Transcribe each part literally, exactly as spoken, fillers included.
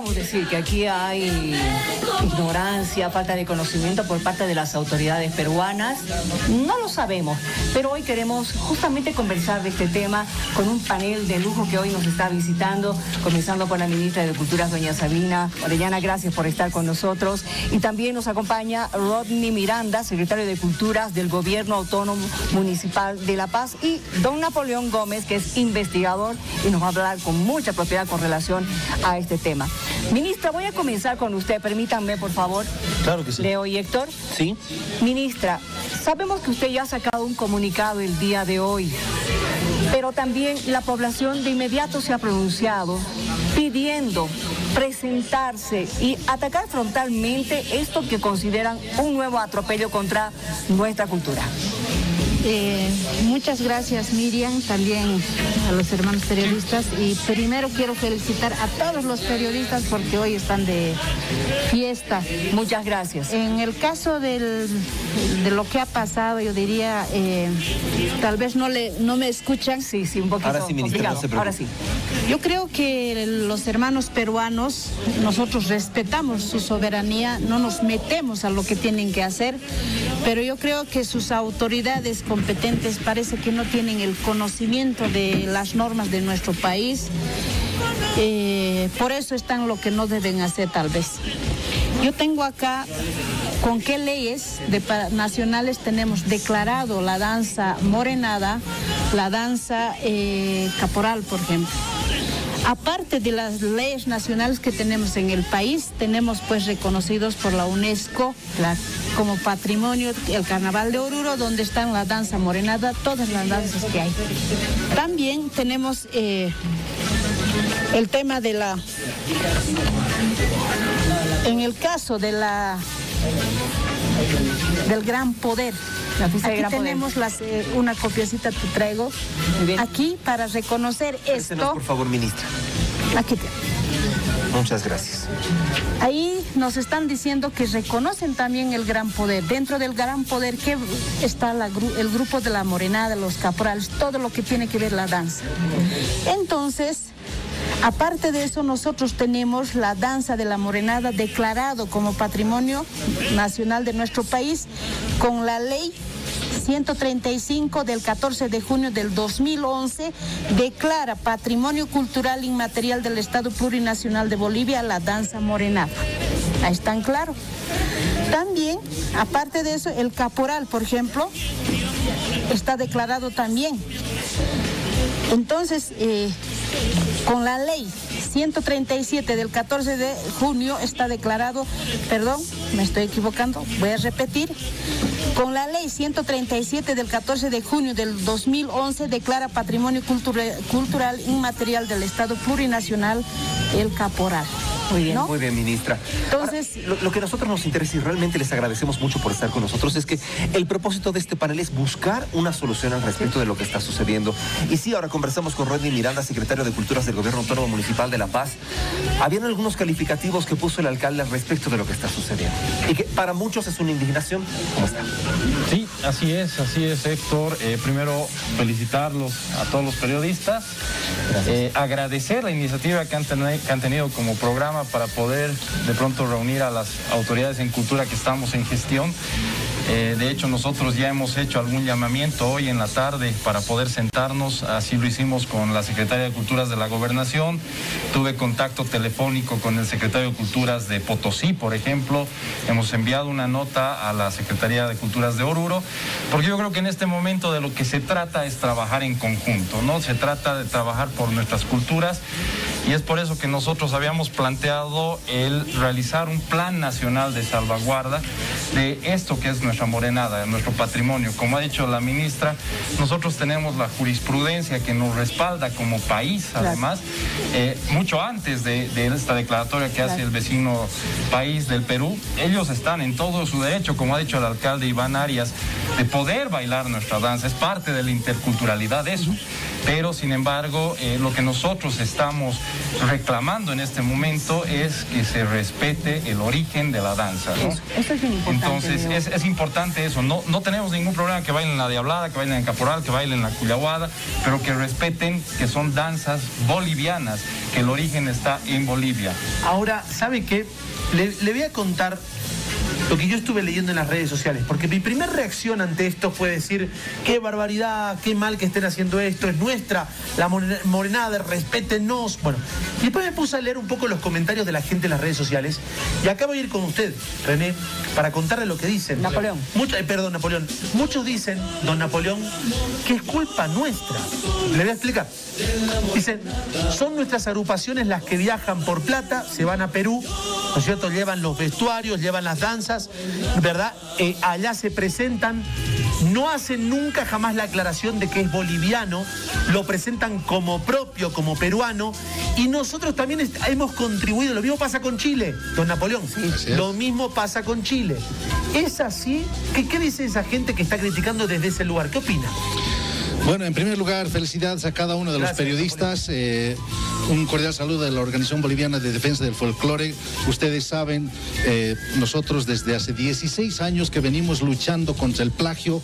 podríamos decir que aquí hay ignorancia, falta de conocimiento por parte de las autoridades peruanas. No lo sabemos, pero hoy queremos justamente conversar de este tema con un panel de lujo que hoy nos está visitando, comenzando por la ministra de Cultura, doña Sabina Orellana. Gracias por estar con nosotros. Y también nos acompaña Rodney Miranda, secretario de Culturas del Gobierno Autónomo Municipal de La Paz, y don Napoleón Gómez, que es investigador y nos va a hablar con mucha propiedad con relación a este tema. Ministra, voy a comenzar con usted, permítanme por favor. Claro que sí. Leo y Héctor. Sí. Ministra, sabemos que usted ya ha sacado un comunicado el día de hoy, pero también la población de inmediato se ha pronunciado pidiendo presentarse y atacar frontalmente esto que consideran un nuevo atropello contra nuestra cultura. Eh, muchas gracias, Miriam, también a los hermanos periodistas, y primero quiero felicitar a todos los periodistas porque hoy están de fiesta. Muchas gracias. En el caso del, de lo que ha pasado, yo diría, eh, tal vez no, le, no me escuchan. Sí, sí, un poquito. Ahora sí, ministra, no se preocupe. Ahora sí. Yo creo que los hermanos peruanos, nosotros respetamos su soberanía, no nos metemos a lo que tienen que hacer, pero yo creo que sus autoridades competentes parece que no tienen el conocimiento de las normas de nuestro país, eh, por eso están lo que no deben hacer tal vez. Yo tengo acá con qué leyes de, nacionales tenemos declarado la danza morenada, la danza eh, caporal, por ejemplo. Aparte de las leyes nacionales que tenemos en el país, tenemos pues reconocidos por la UNESCO la, como patrimonio el Carnaval de Oruro, donde están la danza morenada, todas las danzas que hay. También tenemos eh, el tema de la... En el caso de la... del Gran Poder. Aquí tenemos las, eh, una copiacita que traigo aquí para reconocer esto. Por favor, ministra. Aquí te... Muchas gracias. Ahí nos están diciendo que reconocen también el Gran Poder. Dentro del Gran Poder que está la, el grupo de la morenada, los caporales, todo lo que tiene que ver la danza. Entonces, aparte de eso, nosotros tenemos la danza de la morenada declarado como patrimonio nacional de nuestro país con la ley ciento treinta y cinco del catorce de junio del dos mil once, declara patrimonio cultural inmaterial del Estado Plurinacional de Bolivia la danza morenada. Ahí están claro. También, aparte de eso, el caporal, por ejemplo, está declarado también. Entonces, eh, con la ley ciento treinta y siete del catorce de junio está declarado, perdón, me estoy equivocando, voy a repetir. Con la ley ciento treinta y siete del catorce de junio del dos mil once declara patrimonio cultura, cultural inmaterial del Estado Plurinacional el caporal. Muy bien, ¿no? Muy bien, ministra. Entonces, ahora, lo, lo que a nosotros nos interesa y realmente les agradecemos mucho por estar con nosotros es que el propósito de este panel es buscar una solución al respecto, ¿sí?, de lo que está sucediendo. Y sí, ahora conversamos con Rodney Miranda, secretario de Culturas del Gobierno Autónomo Municipal de La Paz. Habían algunos calificativos que puso el alcalde al respecto de lo que está sucediendo y que para muchos es una indignación. ¿Cómo está? Sí, así es, así es, Héctor. Eh, primero, felicitarlos a todos los periodistas. Eh, agradecer la iniciativa que han, ten- que han tenido como programa para poder de pronto reunir a las autoridades en cultura que estamos en gestión. Eh, de hecho, nosotros ya hemos hecho algún llamamiento hoy en la tarde para poder sentarnos. Así lo hicimos con la secretaria de Culturas de la Gobernación. Tuve contacto telefónico con el secretario de Culturas de Potosí, por ejemplo. Hemos enviado una nota a la Secretaría de Culturas de Oruro, porque yo creo que en este momento de lo que se trata es trabajar en conjunto, ¿no? Se trata de trabajar por nuestras culturas. Y es por eso que nosotros habíamos planteado el realizar un plan nacional de salvaguarda de esto que es nuestra morenada, de nuestro patrimonio. Como ha dicho la ministra, nosotros tenemos la jurisprudencia que nos respalda como país, además, eh, mucho antes de, de esta declaratoria que hace el vecino país del Perú. Ellos están en todo su derecho, como ha dicho el alcalde Iván Arias, de poder bailar nuestra danza. Es parte de la interculturalidad eso. Pero, sin embargo, eh, lo que nosotros estamos reclamando en este momento es que se respete el origen de la danza, ¿no? Eso, eso es bien importante. Entonces es, es importante eso, no, no tenemos ningún problema que bailen la Diablada, que bailen el caporal, que bailen la Kullawada, pero que respeten que son danzas bolivianas, que el origen está en Bolivia. Ahora, ¿sabe qué? Le, le voy a contar lo que yo estuve leyendo en las redes sociales, porque mi primera reacción ante esto fue decir, qué barbaridad, qué mal que estén haciendo esto, es nuestra, la morenada, respétennos. Bueno, y después me puse a leer un poco los comentarios de la gente en las redes sociales, y acá voy a ir con usted, René, para contarle lo que dicen. Napoleón. Mucho, eh, perdón, Napoleón. Muchos dicen, don Napoleón, que es culpa nuestra. Le voy a explicar. Dicen, son nuestras agrupaciones las que viajan por plata, se van a Perú, ¿no es cierto? Llevan los vestuarios, llevan las danzas, ¿verdad? Eh, allá se presentan, no hacen nunca jamás la aclaración de que es boliviano, lo presentan como propio, como peruano, y nosotros también hemos contribuido, lo mismo pasa con Chile, don Napoleón, sí, lo mismo pasa con Chile. ¿Es así? ¿Qué, qué dice esa gente que está criticando desde ese lugar? ¿Qué opina? Bueno, en primer lugar, felicidades a cada uno de los periodistas. Eh, un cordial saludo de la Organización Boliviana de Defensa del Folclore. Ustedes saben, eh, nosotros desde hace dieciséis años que venimos luchando contra el plagio,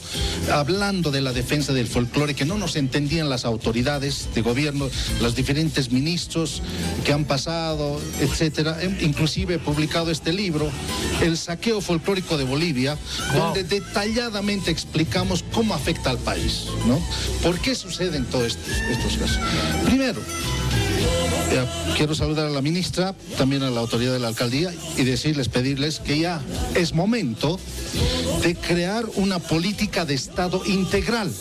hablando de la defensa del folclore, que no nos entendían las autoridades de gobierno, los diferentes ministros que han pasado, etcétera. Inclusive he publicado este libro, El Saqueo Folclórico de Bolivia, wow, donde detalladamente explicamos cómo afecta al país, ¿no? ¿Por qué suceden todos estos, estos casos? Primero, eh, quiero saludar a la ministra, también a la autoridad de la alcaldía y decirles, pedirles que ya es momento de crear una política de Estado integral.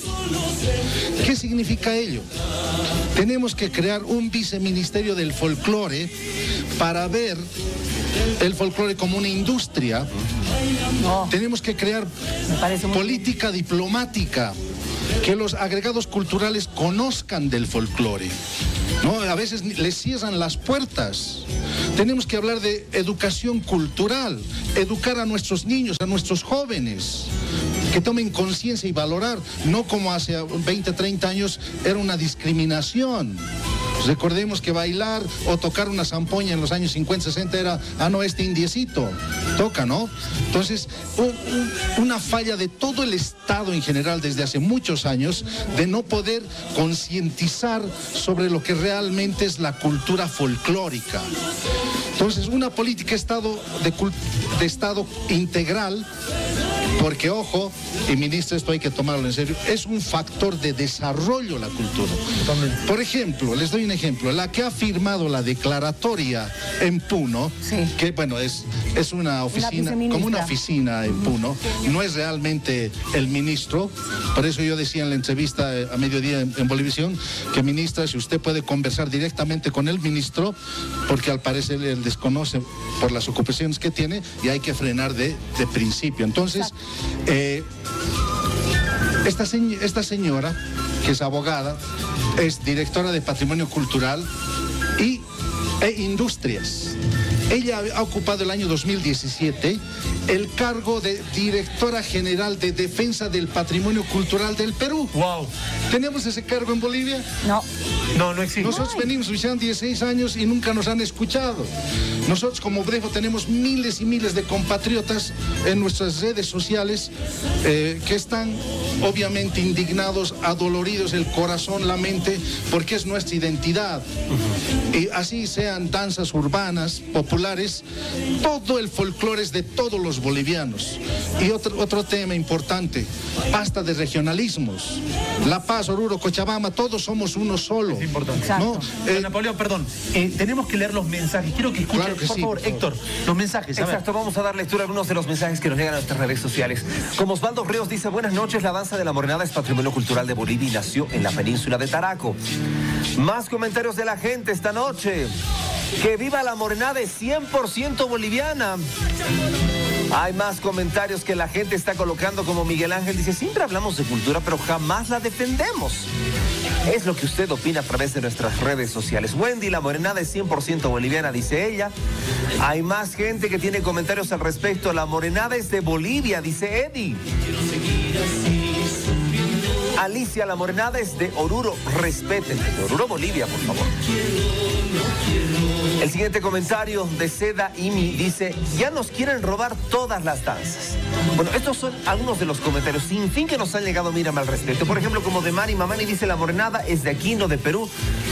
¿Qué significa ello? Tenemos que crear un viceministerio del folclore para ver el folclore como una industria. No. Tenemos que crear política muy... diplomática. Que los agregados culturales conozcan del folclore, ¿no? A veces les cierran las puertas. Tenemos que hablar de educación cultural, educar a nuestros niños, a nuestros jóvenes, que tomen conciencia y valorar, no como hace veinte, treinta años era una discriminación. Recordemos que bailar o tocar una zampoña en los años cincuenta, sesenta era, ah, no, este indiecito toca, ¿no? Entonces, un, un, una falla de todo el Estado en general desde hace muchos años de no poder concientizar sobre lo que realmente es la cultura folclórica. Entonces, una política estado de, de Estado integral, porque, ojo, y ministro, esto hay que tomarlo en serio, es un factor de desarrollo la cultura. Por ejemplo, les doy un ejemplo, la que ha firmado la declaratoria en Puno, sí, que bueno, es, es una oficina, como una oficina en Puno, no es realmente el ministro, por eso yo decía en la entrevista a mediodía en, en Bolivisión, que ministra, si usted puede conversar directamente con el ministro, porque al parecer él desconoce por las ocupaciones que tiene y hay que frenar de, de principio. Entonces, Eh, esta, se, esta señora, que es abogada, es directora de Patrimonio Cultural y, e Industrias. Ella ha ocupado el año dos mil diecisiete el cargo de Directora General de Defensa del Patrimonio Cultural del Perú. ¡Wow! ¿Tenemos ese cargo en Bolivia? No. No, no existe. Nosotros Ay. venimos luchando dieciséis años y nunca nos han escuchado. Nosotros como Brejo tenemos miles y miles de compatriotas en nuestras redes sociales eh, que están obviamente indignados, adoloridos, el corazón, la mente, porque es nuestra identidad. Uh-huh. Y así sean danzas urbanas, populares, todo el folclore es de todos los bolivianos. Y otro, otro tema importante, basta de regionalismos. La Paz, Oruro, Cochabamba, todos somos uno solo. Es importante. ¿No? Eh, Napoleón, perdón, eh, tenemos que leer los mensajes. Quiero que escuchen, claro que por sí, favor, por Héctor, los mensajes. Exacto, vamos a dar lectura a algunos de los mensajes que nos llegan a nuestras redes sociales. Como Osvaldo Ríos dice, buenas noches, la danza de la morenada es patrimonio cultural de Bolivia y nació en la península de Taraco. Más comentarios de la gente esta noche. ¡Que viva la morenada de cien por ciento boliviana! Hay más comentarios que la gente está colocando, como Miguel Ángel dice, siempre hablamos de cultura, pero jamás la defendemos. Es lo que usted opina a través de nuestras redes sociales. Wendy, la morenada es cien por ciento boliviana, dice ella. Hay más gente que tiene comentarios al respecto. La morenada es de Bolivia, dice Eddie. Alicia, la morenada es de Oruro, respeten. De Oruro, Bolivia, por favor. El siguiente comentario de Seda Imi dice: ya nos quieren robar todas las danzas. Bueno, estos son algunos de los comentarios sin fin que nos han llegado, mírame al respecto. Por ejemplo, como de Mari Mamani dice: la morenada es de aquí, no de Perú.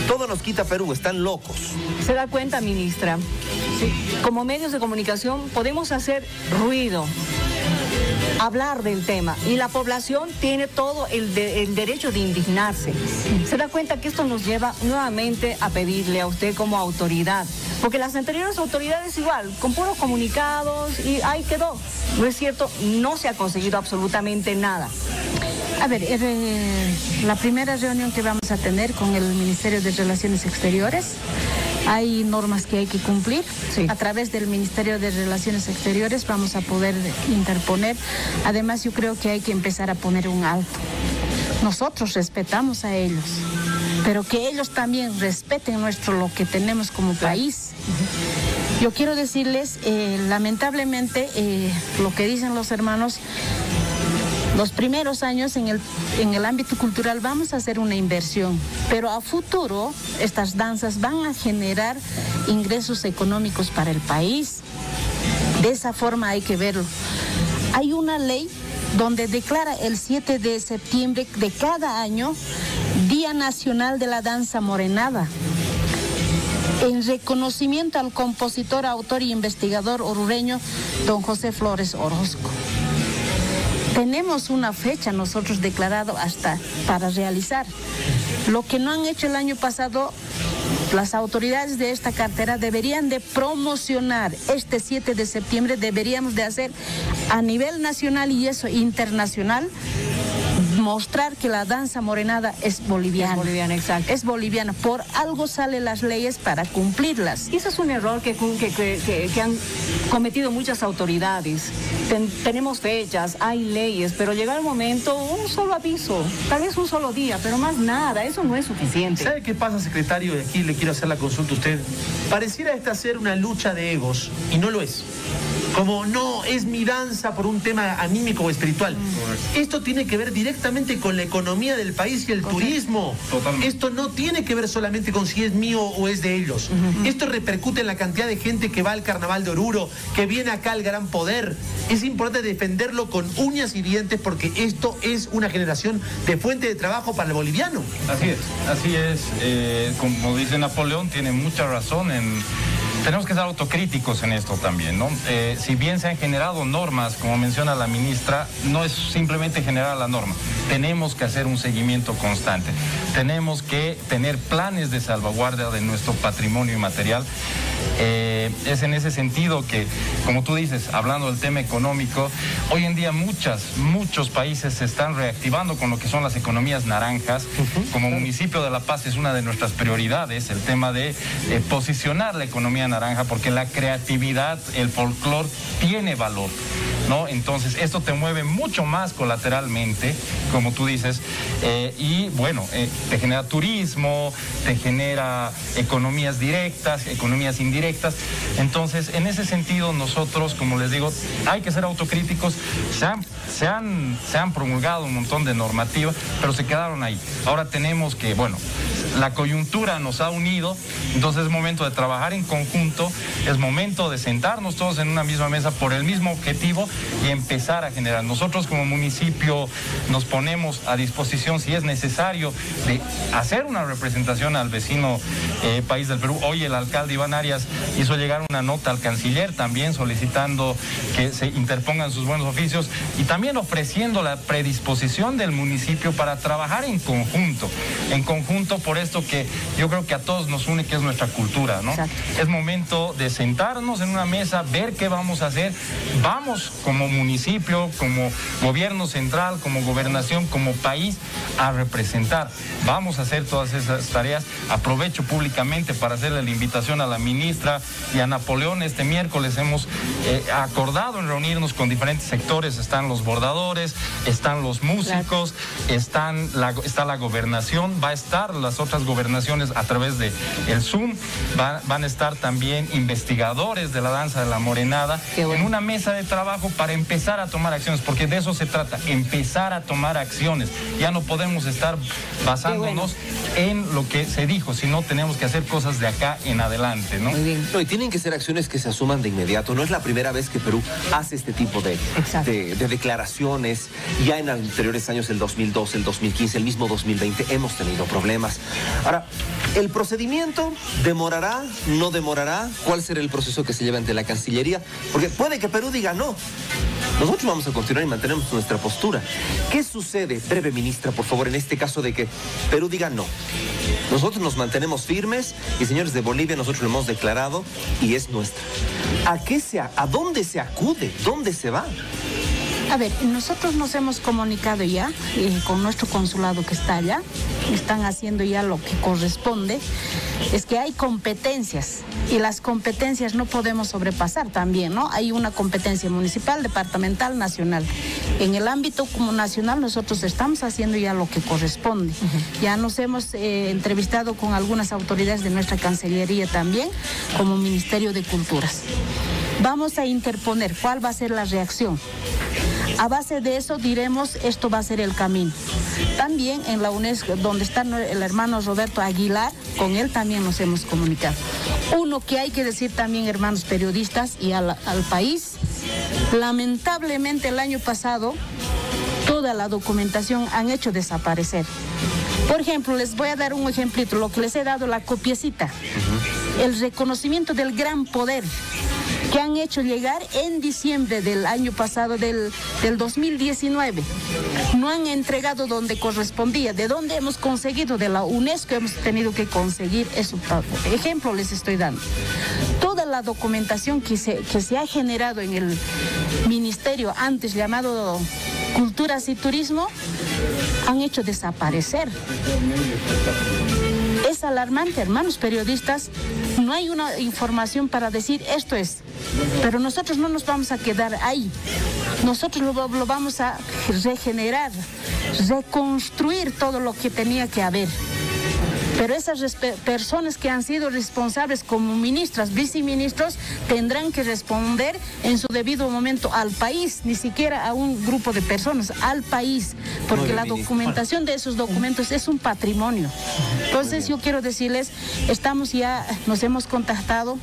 Todo nos quita Perú, están locos. Se da cuenta, ministra. Sí. Como medios de comunicación podemos hacer ruido, hablar del tema, y la población tiene todo el, de, el derecho de indignarse. Se da cuenta que esto nos lleva nuevamente a pedirle a usted como autoridad, porque las anteriores autoridades igual, con puros comunicados y ahí quedó. No es cierto, no se ha conseguido absolutamente nada. A ver, eh, la primera reunión que vamos a tener con el Ministerio de Relaciones Exteriores, hay normas que hay que cumplir. Sí. A través del Ministerio de Relaciones Exteriores vamos a poder interponer. Además, yo creo que hay que empezar a poner un alto. Nosotros respetamos a ellos, pero que ellos también respeten nuestro, lo que tenemos como país. Yo quiero decirles, eh, lamentablemente, eh, lo que dicen los hermanos, los primeros años en el, en el ámbito cultural vamos a hacer una inversión, pero a futuro estas danzas van a generar ingresos económicos para el país. De esa forma hay que verlo. Hay una ley donde declara el siete de septiembre de cada año Día Nacional de la Danza Morenada, en reconocimiento al compositor, autor y investigador orureño don José Flores Orozco. Tenemos una fecha nosotros declarado hasta para realizar. Lo que no han hecho el año pasado, las autoridades de esta cartera deberían de promocionar este siete de septiembre, deberíamos de hacer a nivel nacional y eso internacional, mostrar que la danza morenada es boliviana. Es boliviana, exacto. Es boliviana. Por algo salen las leyes para cumplirlas. Y eso es un error que, que, que, que han cometido muchas autoridades. Ten, tenemos fechas, hay leyes, pero llega el momento, un solo aviso, tal vez un solo día, pero más nada, eso no es suficiente. ¿Sabe qué pasa, secretario? Y aquí le quiero hacer la consulta a usted. Pareciera esta ser una lucha de egos, y no lo es. Como no es mi danza por un tema anímico o espiritual. Esto tiene que ver directamente con la economía del país y el okay. turismo. Totalmente. Esto no tiene que ver solamente con si es mío o es de ellos. Uh-huh. Esto repercute en la cantidad de gente que va al Carnaval de Oruro, que viene acá al Gran Poder. Es importante defenderlo con uñas y dientes porque esto es una generación de fuente de trabajo para el boliviano. Así es, así es. Eh, como dice Napoleón, tiene mucha razón en... Tenemos que ser autocríticos en esto también, ¿no? Eh, si bien se han generado normas, como menciona la ministra, no es simplemente generar la norma. Tenemos que hacer un seguimiento constante. Tenemos que tener planes de salvaguardia de nuestro patrimonio inmaterial. Eh, es en ese sentido que, como tú dices, hablando del tema económico, hoy en día muchas, muchos países se están reactivando con lo que son las economías naranjas. Uh-huh. Como municipio de La Paz es una de nuestras prioridades el tema de eh, posicionar la economía naranja, porque la creatividad, el folclore tiene valor, ¿no? Entonces esto te mueve mucho más colateralmente, como tú dices, eh, y bueno, eh, te genera turismo, te genera economías directas, economías indirectas. Entonces, en ese sentido, nosotros, como les digo, hay que ser autocríticos. Se han, se han, se han promulgado un montón de normativas, pero se quedaron ahí. Ahora tenemos que, bueno, la coyuntura nos ha unido, entonces es momento de trabajar en conjunto, es momento de sentarnos todos en una misma mesa por el mismo objetivo y empezar a generar. Nosotros como municipio nos ponemos a disposición, si es necesario, de hacer una representación al vecino eh, país del Perú. Hoy el alcalde Iván Arias hizo llegar una nota al canciller también solicitando que se interpongan sus buenos oficios y también ofreciendo la predisposición del municipio para trabajar en conjunto, en conjunto por esto que yo creo que a todos nos une, que es nuestra cultura, ¿no? Exacto. Es momento de sentarnos en una mesa, ver qué vamos a hacer. Vamos como municipio, como gobierno central, como gobernación, como país, a representar. Vamos a hacer todas esas tareas. Aprovecho públicamente para hacerle la invitación a la ministra y a Napoleón. Este miércoles hemos eh, acordado en reunirnos con diferentes sectores. Están los bordadores, están los músicos, están la, está la gobernación, va a estar las otras otras gobernaciones a través de el Zoom. Va, van a estar también investigadores de la danza de la morenada, bueno, en una mesa de trabajo para empezar a tomar acciones, porque de eso se trata, empezar a tomar acciones. Ya no podemos estar basándonos, bueno, en lo que se dijo, sino tenemos que hacer cosas de acá en adelante, ¿no? Muy bien. No, y tienen que ser acciones que se asuman de inmediato. No es la primera vez que Perú hace este tipo de, de, de declaraciones. Ya en anteriores años, el dos mil doce, el dos mil quince, el mismo dos mil veinte, hemos tenido problemas. Ahora, ¿el procedimiento demorará, no demorará? ¿Cuál será el proceso que se lleva ante la Cancillería? Porque puede que Perú diga no. Nosotros vamos a continuar y mantenemos nuestra postura. ¿Qué sucede, breve ministra, por favor, en este caso de que Perú diga no? Nosotros nos mantenemos firmes y, señores de Bolivia, nosotros lo hemos declarado y es nuestra. ¿A qué se, a dónde se acude? ¿Dónde se va? A ver, nosotros nos hemos comunicado ya eh, con nuestro consulado que está allá. Están haciendo ya lo que corresponde. Es que hay competencias y las competencias no podemos sobrepasar también, ¿no? Hay una competencia municipal, departamental, nacional. En el ámbito como nacional nosotros estamos haciendo ya lo que corresponde. Uh-huh. Ya nos hemos eh, entrevistado con algunas autoridades de nuestra Cancillería también, como Ministerio de Culturas. Vamos a interponer cuál va a ser la reacción. A base de eso diremos, esto va a ser el camino. También en la UNESCO, donde está el hermano Roberto Aguilar, con él también nos hemos comunicado. Uno que hay que decir también, hermanos periodistas y al, al país, lamentablemente el año pasado toda la documentación han hecho desaparecer. Por ejemplo, les voy a dar un ejemplito, lo que les he dado, la copiecita, el reconocimiento del Gran Poder, que han hecho llegar en diciembre del año pasado, del, del dos mil diecinueve. No han entregado donde correspondía. ¿De dónde hemos conseguido? De la UNESCO hemos tenido que conseguir eso. Ejemplo les estoy dando. Toda la documentación que se, que se ha generado en el ministerio antes llamado Culturas y Turismo, han hecho desaparecer. Es alarmante, hermanos periodistas. No hay una información para decir esto es, pero nosotros no nos vamos a quedar ahí. Nosotros lo, lo vamos a regenerar, reconstruir todo lo que tenía que haber. Pero esas personas que han sido responsables como ministras, viceministros, tendrán que responder en su debido momento al país, ni siquiera a un grupo de personas, al país, porque la documentación de esos documentos es un patrimonio. Entonces yo quiero decirles, estamos ya, nos hemos contactado,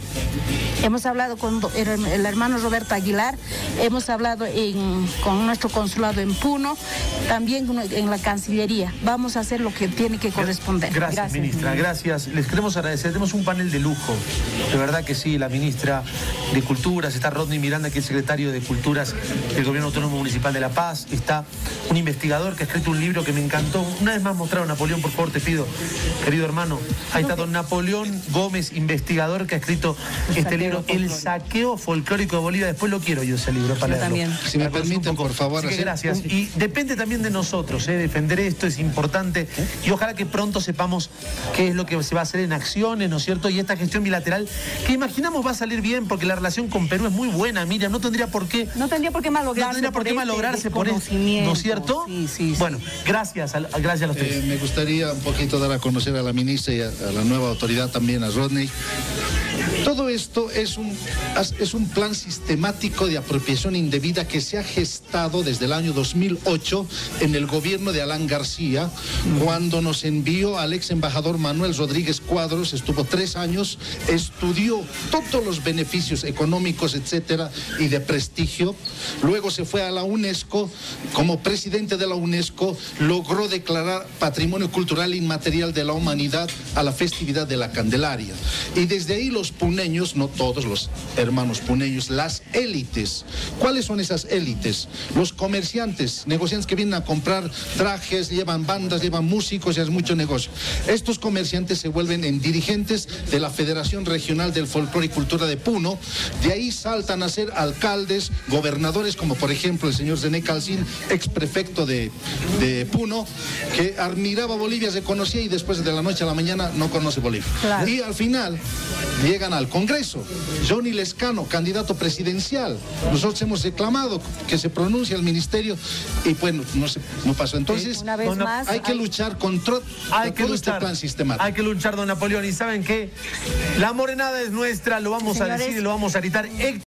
hemos hablado con el hermano Roberto Aguilar, hemos hablado en, con nuestro consulado en Puno, también en la Cancillería. Vamos a hacer lo que tiene que corresponder. Gracias. Gracias. Ministra, gracias. Les queremos agradecer. Tenemos un panel de lujo. De verdad que sí, la ministra de Culturas. Está Rodney Miranda, que es secretario de Culturas del Gobierno Autónomo Municipal de La Paz. Está un investigador que ha escrito un libro que me encantó. Una vez más mostraron, Napoleón, por favor, te pido, querido hermano. Ahí está don Napoleón Gómez, investigador, que ha escrito este libro, El Saqueo Folclórico de Bolivia. Después lo quiero yo ese libro para leerlo. Si me permiten, por favor. Así que gracias. Y depende también de nosotros, ¿eh? Defender esto es importante. Y ojalá que pronto sepamos qué es lo que se va a hacer en acciones, ¿no es cierto? Y esta gestión bilateral, que imaginamos va a salir bien, porque la relación con Perú es muy buena, Miriam, no tendría por qué... No tendría por qué malograrse, no tendría por qué malograrse por eso, ¿no es cierto? Sí, sí, sí. Bueno, gracias a, gracias a los tres. Eh, me gustaría un poquito dar a conocer a la ministra y a, a la nueva autoridad también, a Rodney. Todo esto es un, es un plan sistemático de apropiación indebida que se ha gestado desde el año dos mil ocho en el gobierno de Alan García, cuando nos envió al ex embajador Manuel Rodríguez Cuadros, estuvo tres años, estudió todos los beneficios económicos, etcétera, y de prestigio. Luego se fue a la UNESCO, como presidente de la UNESCO, logró declarar patrimonio cultural inmaterial de la humanidad a la festividad de la Candelaria. Y desde ahí los puneños, no todos los hermanos puneños, las élites. ¿Cuáles son esas élites? Los comerciantes, negociantes que vienen a comprar trajes, llevan bandas, llevan músicos, es mucho negocio. Estos comerciantes se vuelven en dirigentes de la Federación Regional del Folclore y Cultura de Puno. De ahí saltan a ser alcaldes, gobernadores, como por ejemplo el señor Zene Calcín, ex prefecto de, de Puno, que admiraba Bolivia, se conocía y después de la noche a la mañana no conoce Bolivia. Claro. Y al final... llegan al Congreso. Johnny Lescano, candidato presidencial. Nosotros hemos reclamado que se pronuncie al ministerio y bueno, no, se, no pasó. Entonces, una vez más, hay que luchar contra hay que todo luchar, este plan sistemático. Hay que luchar, don Napoleón. Y saben que la morenada es nuestra, lo vamos Señores, a decir, lo vamos a gritar.